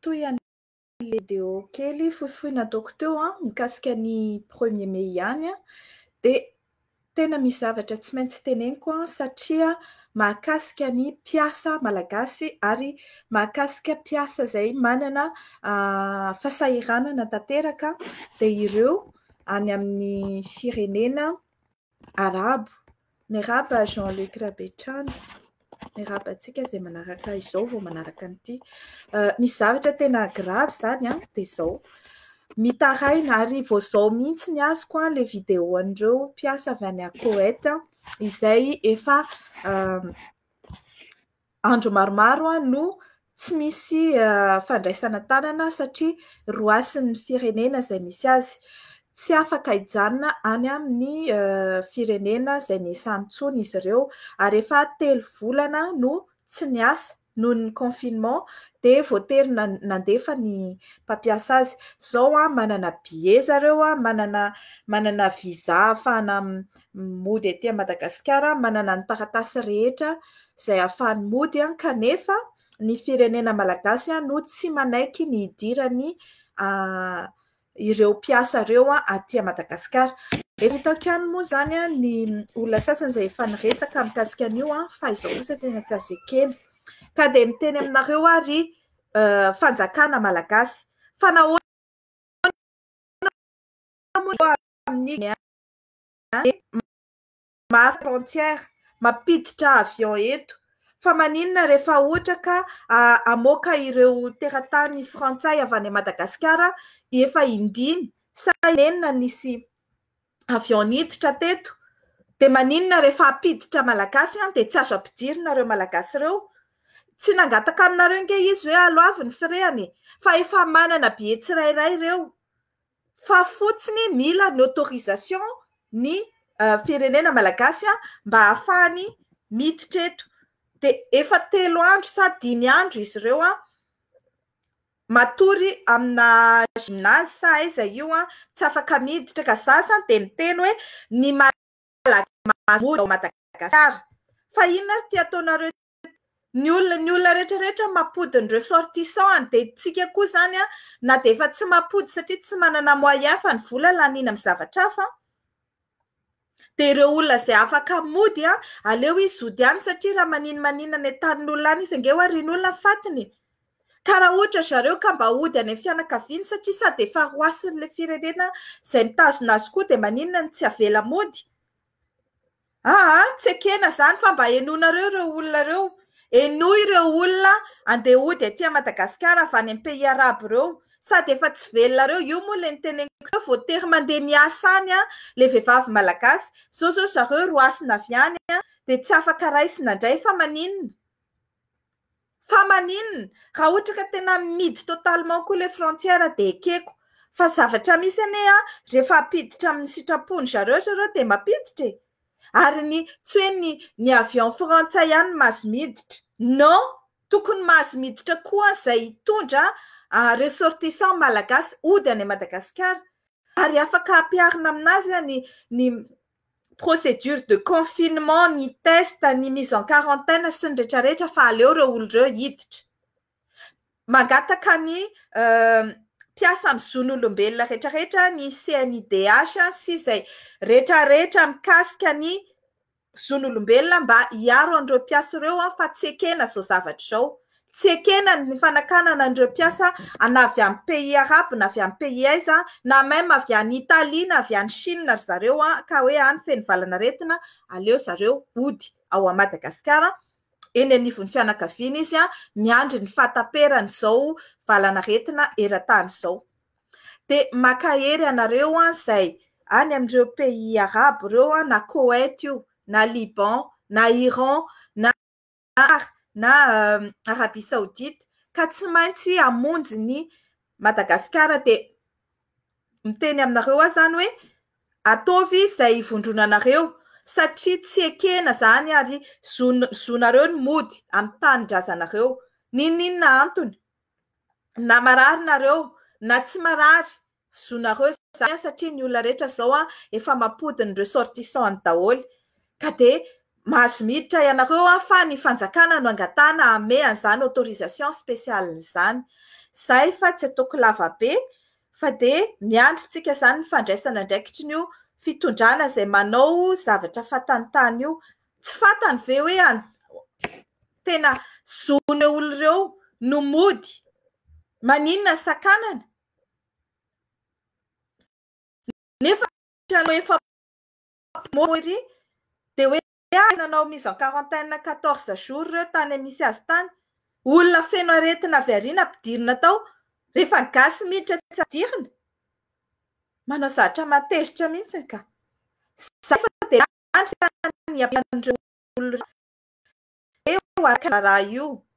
Toy le deo kely fofoina dokoteo a mikasika ny 1er mai any a dia tena misy zavatra tsy maintsy teneniko a satria mahakasika ny mpiasa malagasy ary mahakasika mpiasa izay manana fahasahiranana tanteraka dia ireo any amin'ny firenena arabo miaraba Jean-Luc Rabetrano miaraba antsika izay manaraka izao vao manaraka an'ity misy zavatra tena grave izany a dia izao mitaraina ary vaozao mihitsy ny azoko a ilay video andreo mpiasa avy any Koeta izay efa andro maromaro a no tsy misy fandraisana tanana satria roasin'ny firenena izay misy azy tsy afaka hijanona any amin'ny firenena izay nisany tsony izy ireo ary efa 3 volana no tsy niasa noho ny confinement dia voatery nandefa ny mpampiasa azy izao a manana billet zareo a manana visa ahafahana mody etỳ Madagasikara manana ny taratasy rehetra izay ahafahany mody a kanefa ny firenena malagasy a no tsy manaiky ny hidirany ireo mpiasa ireo a atỳ Madagasikara. Efa hitako ihany moa izany a ny olona sasany izay efa niresaka mikasika an'io a fa izao kosa tena tsy azo ekena ka dia miteny aminareo ary fanjakana malagasy fa nahoana amin'ny frontière mampiditra avion eto fa maninona rehefa ohatra ka amoaka ireo teratany frantsay avy any Madagasikara efa indiny sainenina nisy avion niditra teto dia maninona rehefa ampiditra malagasy a dia tsy azo ampidirina ireo malagasy ireo tsy nangataka aminareo nge izy hoe aloaviny firehany fa efa manana billet tsirairay ireo fa fotsiny mila ny autorisation ny firenena malagasy a mba ahafahany miditra eto dia efa 3 andro sa 5 andro izy ireo a matory amina gymnase sa aiza io a tsy afaka miditra ka zazany dia miteny hoe ny malagasy ao Madagasikara fa inona ary ty ataonareo ny olona rehetrarehetra mampody ny ressortissant any dia tsika koa izany a na dia efa tsy mampody satria tsy manana moyen fa ny vola laniana amin'ny zavatra hafa dia ireo olona izay afaka mody a aleo izy ody any satria raha maninamaninana ny tanin'olona any izy angeo ary ny olona fatiny ka raha ohatra zareo ka mba ody any amin'ny fianakaviany satria sady efa roasin'ilay firenena izay mitazona azy koa dia maninona ny tsy avela mody tsy ekena izany fa mba henonareo ireo olona ireo enoy ireo olona andeha ody atỳ Madagasikara avy any amin'ny pays arabo ireo sady efa tsy velona ireo io moa ilay nyteneniko ireo voatery mandeha miasa any a ilay vehivavy malagasy izao zareo roasina avy any a dia tsy afaka raisina indray fa maninona raha ohatra ka tena midy totalement koa ilay frontière dia ekeko fa zavatra misy ane a rehefa ampiditra amin'ny sitrapony zareo dia mampiditra ary ny tsy hoe ny avion frantsay ihany mahazo miditra non tokony mahazo miditra koa izay hitondra ressortissant malagasy ody any Madagasikara ary afaka ampiarina aminazy ny procédure de confinement ny test ny mise en quarantaine sy ny rehetrarehetra fa aleo ireo olon'ireo hiditra mangataka ny mpiasa mizon'olombelona rehetrarehetra ny CNIDH sy izay rehetrarehetra mikasika ny zon'olombelona mba hiaro an'ireo mpiasa ireo a fa tsy ekena izao zavatra izao tsy ekena ny fanakanana an'ireo mpiasa na avy amin'ny pays arabo na avy amin'ny pays aiza na même avy any Italia na avy any Chine ry zareo a ka hoe any feny valana retina aleo zareo ody ao a Madagasikara eny anivon'ny fianakaviana izy a miandry ny fahataperana izao valana retina eran-tany izao dia makahery anareo a izay any amin'ireo pays arabo ireo a na Koeta io na Liban na Iran na Arabia Saodita ka tsy maintsy hamonjy ny Madagasikara dia miteny aminareo a izany hoe ataovy izay hivondronanareo satria tsy ekena izany ary zonareo ny mody amin'ny tanindrazanareo nininona antony na mararinareo na tsy marary zonareo izany satria ny olona rehetra izao a efa mampodiny ressortissant any daholy ka dia Mahazo miditra ianareo fa ny fanjakana no angatana ame an'izany autorisation spéciale izany. Zay fa tsy ataoko lava be fa de miandry tsika izany ny fandraisana andraikitry n'io fitondrana izay manao zavatra fantantany io. Tsy fantany ve hoe tena zone olona ireo no mody maninona ny sakanana nefa efa mory de hoe nanao mise en quarantaine 14 jours reo tany misy azy tany olona feno aretina avy ariana ampidirina tao rehefa gasy miditra tsy adirina manao zatra matezitra mihitsy ka zay fa de andry tany ny ampian'ireo olona eo akaraha io